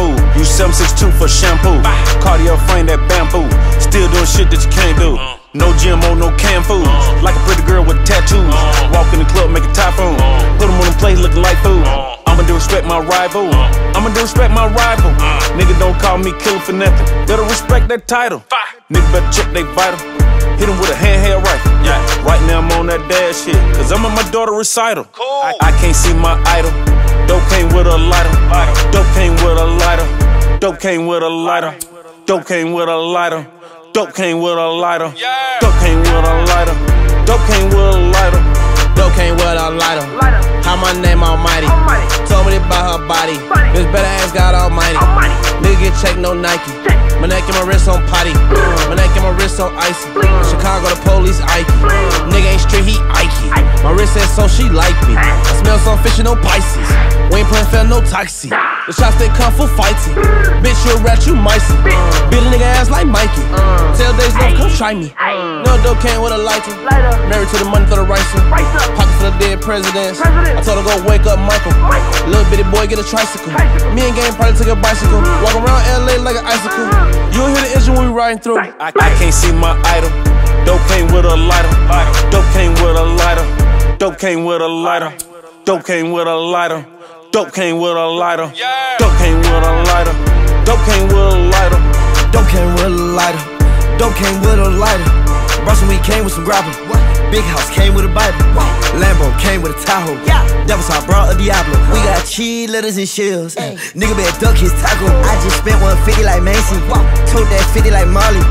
move. Use 762 for shampoo. Cardio frame that bamboo. Still doing shit that you can't do. No GMO, no canned food. Like a pretty girl with tattoos. Walk in the club, make a typhoon. Put them on the plate, looking like food. I'ma disrespect my rival. Nigga, don't call me killer for nothing. Better respect that title. Nigga, better check they vital. Hit him with a handheld rifle. Yeah. Right now I'm on that dad shit, cause I'm at my daughter recital. Cool. I can't see my idol. Dope came with a lighter. Dope came with a lighter. Dope came with a lighter. Dope came with a lighter. Dope came with a lighter. Dope came with a lighter. Dope came with a lighter. Dope came with a lighter. How my name Almighty. Told me about her body. This better ask God Almighty. Nigga get checked, no Nike. My neck and my wrist on potty. My neck and my wrist on icy. Chicago, the police Ike. Nigga ain't street, he Ikey. My wrist says so, she like me. I smell some fish and no Pisces. We ain't playing fair, no taxi. The shots they come for fighting. Bitch, you a rat, you micey. Beat a nigga ass like Mikey. Tell days love, come try me. No dope came with a lighter. Married to the money for the ricer. Pocket for the dead presidents. I told her go wake up Michael. Little bitty boy get a tricycle. Me and gang probably took a bicycle. Walk around LA like an icicle. You hear the engine when we riding through. I can't see my idol. Dope came with a lighter. Dope came with a lighter. Dope came with a lighter. Dope came with a lighter. Dope came with a lighter. Dope came with a lighter. Dope came with a lighter. Dope came with a lighter. Dope came with a lighter. Bronson, we came with some gravel. Big house came with a Bible. Lambo came with a Tahoe. Devil's how I brought a Diablo. We got cheese, letters, and shells. Nigga better duck his taco. I just spent 150 like Macy. Told that 50 like Molly.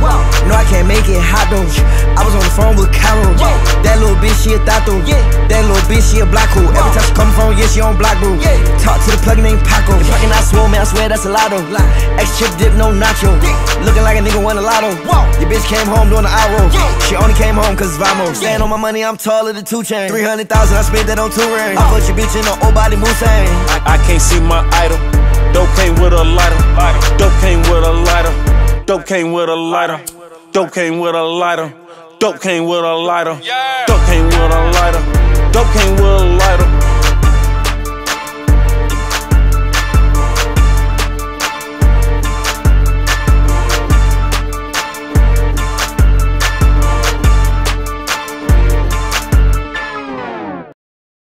No, I can't make it hot though. I was on the phone with Carol. That little bitch, she a Tato. That little bitch, she a black hole. Every time she come phone, yeah, she on black bro. Talk to the plug named Paco. The plug and I swore, man, I swear that's a lotto. Extra chip dip, no nacho. Looking like a nigga won a lotto. Your bitch came home doing the IRO. She only came home cause Vamos. Stand on my money, I'm taller than 2 Chainz. 300,000, I spent that on 2 rings. I put your bitch in an old body Mustang. I can't see my idol. Dope came with a lighter. Dope came with a lighter. Dope came with a lighter. Dope came with a lighter. Dope came with a lighter. Dope came with a lighter. Dope came with a lighter.